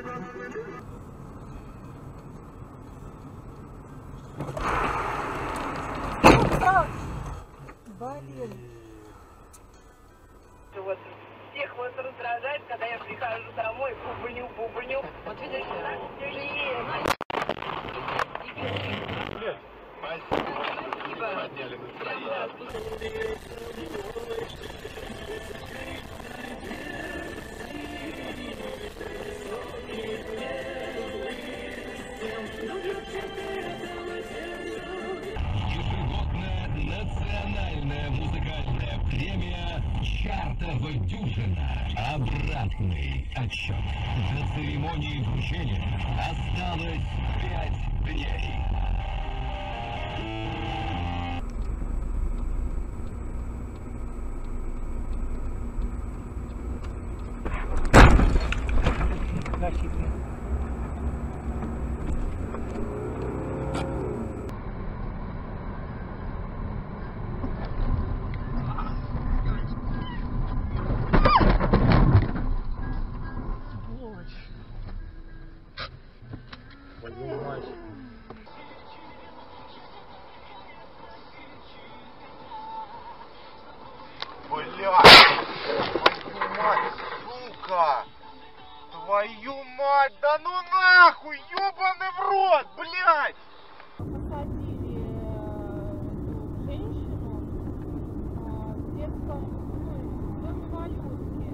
Блин. Вот всех вот раздражает, когда я прихожу домой, бубню. Вот видишь, что так тяжелее. Блин, спасибо. Подняли настроение. Чартова дюжина. Обратный отсчет. До церемонии вручения осталось 5 дней. Твою мать, да ну нахуй, ёбаный в рот, блядь! Посадили женщину в детском, в доме малютки.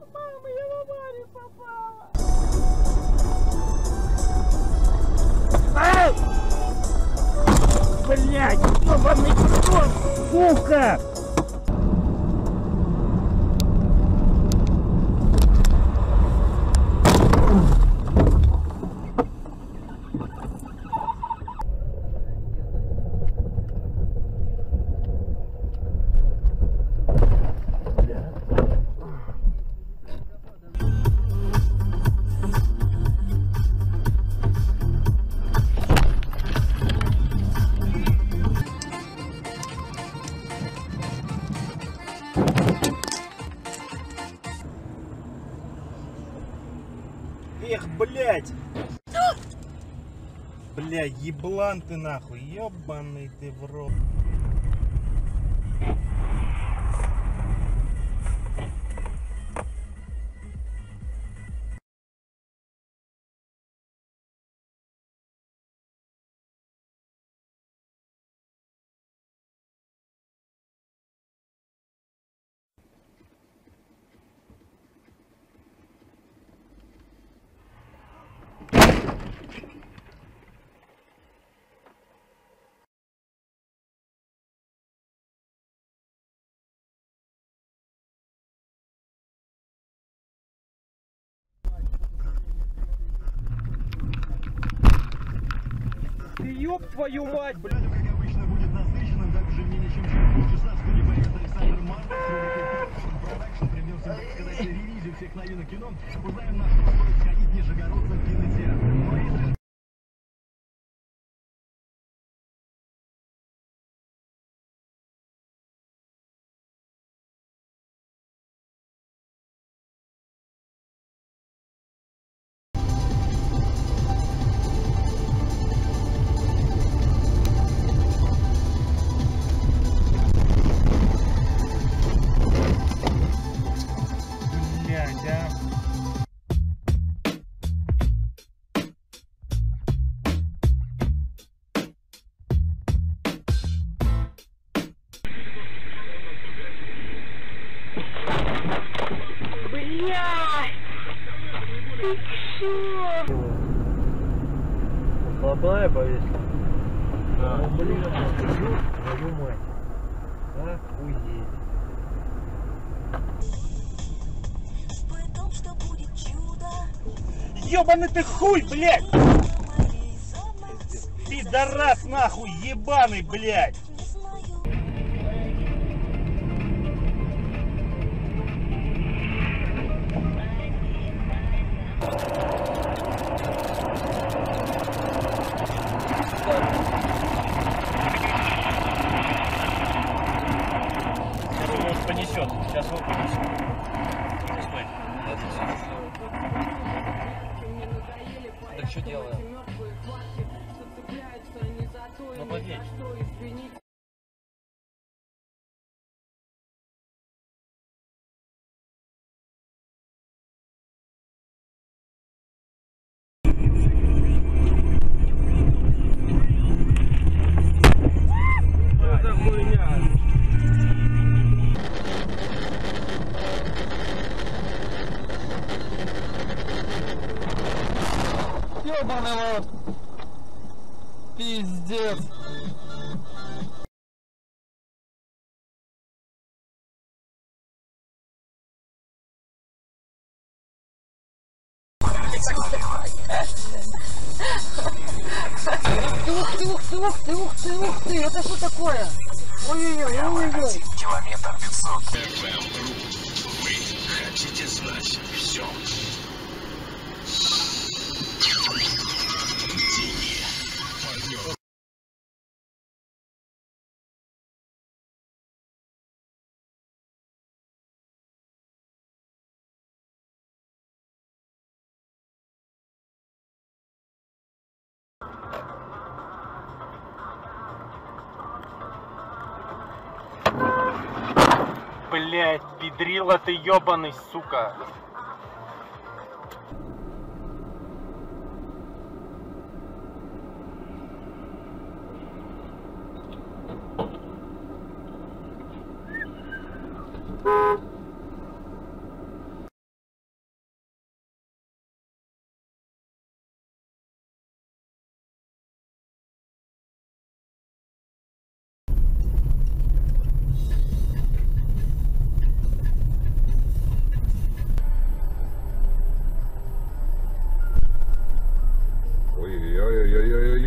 Мама, я в аварию попала! Блять, ёбаный крон, сука! Эх, блядь! Бля, еблан ты нахуй, ёбаный ты в рот. Ёб твою мать, блядь! Как обычно будет насыщенным, так же менее чем через полчаса в студии появится Александр Марков, продакшн придется сказать ревизию всех новинок кино, узнаем, на что стоит сходить нижегородцам в кинотеатр. Слабая повесила. Да. Ну, блин, твою мать. Охуеть. При том, что будет чудо. Ёбаный ты хуй, блядь! Пидорас нахуй, ебаный, блядь! Let's go. понесет. Сейчас его понесет. Стой. Так что делаем? Ну, подъедь. Ёбаный вот! Пиздец! Ух ты! Это что такое? Ой-ой-ой! Километр 500. Вы хотите знать все? Блять, педрила ты ёбаный, сука.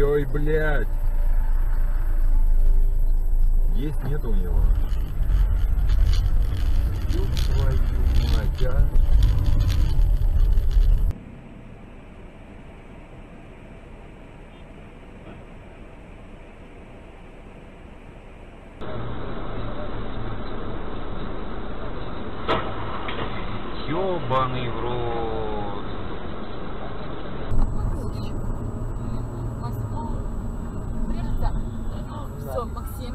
Ой, блядь. Есть нету у него. Ёб твою мать, а. Ёбаный в рот. Все, Максим.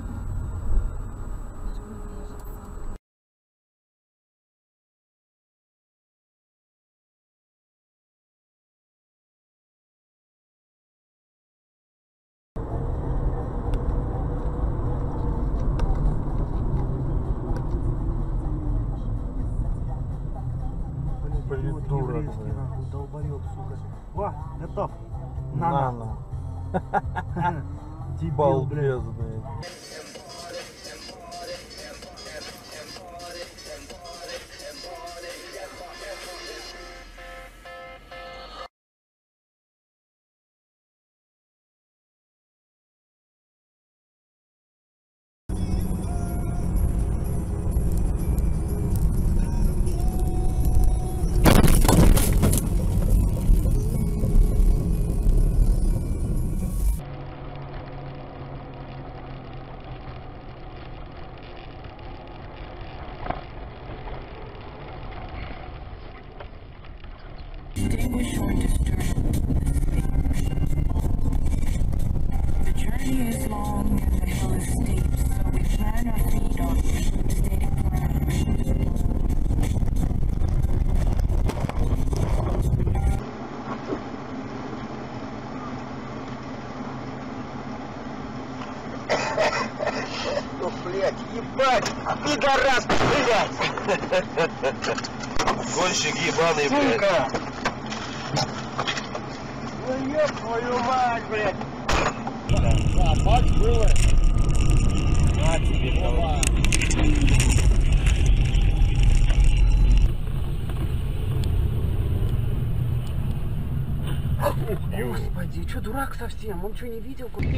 Блин, дура. Долбоёб, сука. Во, готов. На-на. Балбезные. Ебать, пидорас, блядь! Гонщик ебаный, блядь! Сука! Ну ёб твою мать, блядь! Да, бать было! На тебе, давай! Господи, чё дурак совсем? Он чё не видел? Куда?